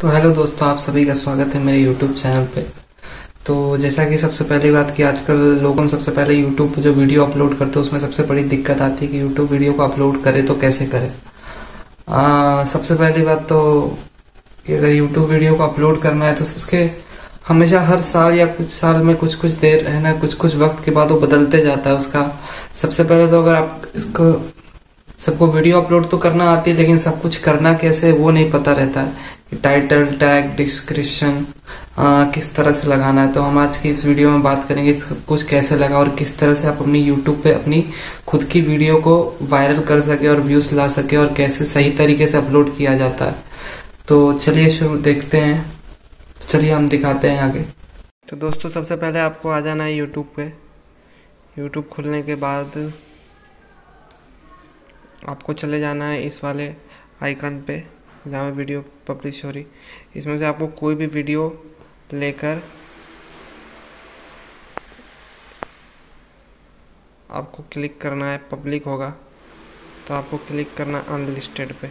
तो हेलो दोस्तों, आप सभी का स्वागत है मेरे YouTube चैनल पे। तो जैसा कि सबसे पहली बात कि आजकल लोगों सबसे पहले YouTube पे जो वीडियो अपलोड करते हैं उसमें सबसे बड़ी दिक्कत आती है कि YouTube वीडियो को अपलोड करे तो कैसे करे। सबसे पहली बात तो अगर YouTube वीडियो को अपलोड करना है तो उसके हमेशा हर साल या कुछ साल में कुछ देर है ना, कुछ वक्त के बाद वो बदलते जाता है उसका। सबसे पहले तो अगर आप इसको सबको वीडियो अपलोड तो करना आती है, लेकिन सब कुछ करना कैसे वो नहीं पता रहता है कि टाइटल, टैग, डिस्क्रिप्शन किस तरह से लगाना है। तो हम आज की इस वीडियो में बात करेंगे सब कुछ कैसे लगा और किस तरह से आप अपनी YouTube पे अपनी खुद की वीडियो को वायरल कर सके और व्यूज ला सके और कैसे सही तरीके से अपलोड किया जाता है। तो चलिए शुरू देखते हैं, चलिए हम दिखाते हैं आगे। तो दोस्तों सबसे पहले आपको आ जाना है यूट्यूब पे। यूट्यूब खुलने के बाद आपको चले जाना है इस वाले आइकन पे जहाँ वीडियो पब्लिश हो रही। इसमें से आपको कोई भी वीडियो लेकर आपको क्लिक करना है। पब्लिक होगा तो आपको क्लिक करना है अनलिस्टेड पे।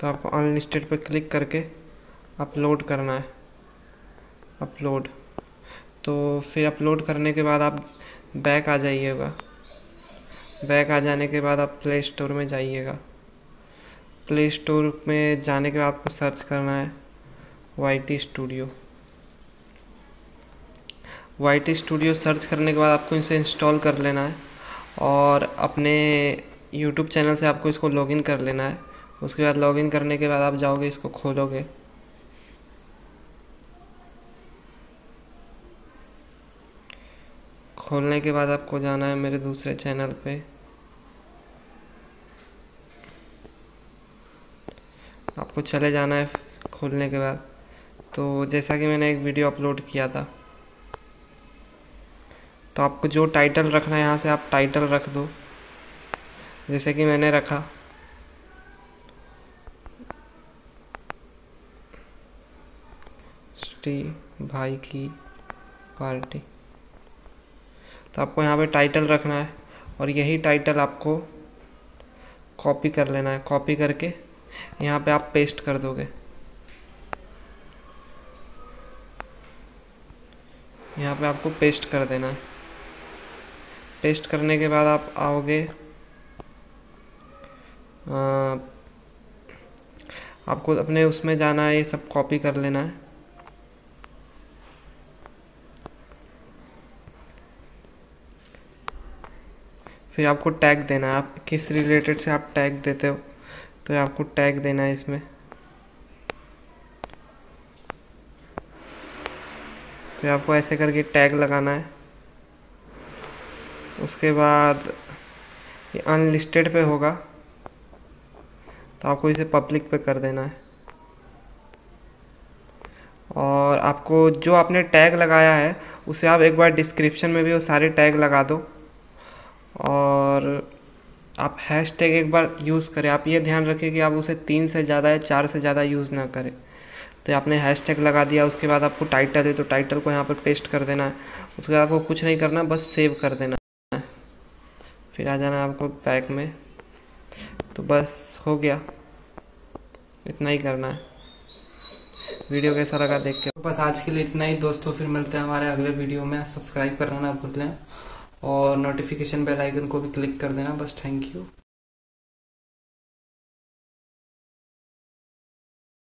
तो आपको अनलिस्टेड पे क्लिक करके अपलोड करना है, अपलोड। तो फिर अपलोड करने के बाद आप बैक आ जाइएगा। बैक आ जाने के बाद आप प्ले स्टोर में जाइएगा। प्ले स्टोर में जाने के बाद आपको सर्च करना है वाई टी स्टूडियो। सर्च करने के बाद आपको इसे इंस्टॉल कर लेना है और अपने YouTube चैनल से आपको इसको लॉगिन कर लेना है। उसके बाद लॉगिन करने के बाद आप जाओगे, इसको खोलोगे। खोलने के बाद आपको जाना है मेरे दूसरे चैनल पे। आपको चले जाना है खोलने के बाद। तो जैसा कि मैंने एक वीडियो अपलोड किया था, तो आपको जो टाइटल रखना है यहाँ से आप टाइटल रख दो, जैसे कि मैंने रखा। श्री भाई की पार्टी। तो आपको यहाँ पे टाइटल रखना है और यही टाइटल आपको कॉपी कर लेना है। कॉपी करके यहाँ पे आप पेस्ट कर दोगे। यहाँ पे आपको पेस्ट कर देना है। पेस्ट करने के बाद आप आओगे, आपको अपने उसमें जाना है, ये सब कॉपी कर लेना है। फिर आपको टैग देना है, आप किस रिलेटेड से आप टैग देते हो, तो आपको टैग देना है इसमें। तो आपको ऐसे करके टैग लगाना है। उसके बाद ये अनलिस्टेड पे होगा तो आपको इसे पब्लिक पे कर देना है। और आपको जो आपने टैग लगाया है उसे आप एक बार डिस्क्रिप्शन में भी वो सारे टैग लगा दो और आप हैशटैग एक बार यूज़ करें। आप ये ध्यान रखें कि आप उसे 3 से ज़्यादा या 4 से ज़्यादा यूज़ ना करें। तो आपने हैशटैग लगा दिया। उसके बाद आपको टाइटल है तो टाइटल को यहाँ पर पेस्ट कर देना है। उसके बाद आपको कुछ नहीं करना, बस सेव कर देना है। फिर आ जाना आपको बैक में। तो बस हो गया, इतना ही करना है। वीडियो कैसा लगा देख के बस आज के लिए इतना ही दोस्तों। फिर मिलते हैं हमारे अगले वीडियो में। सब्सक्राइब करना ना भूलें और नोटिफिकेशन बेल आइकन को भी क्लिक कर देना। बस थैंक यू।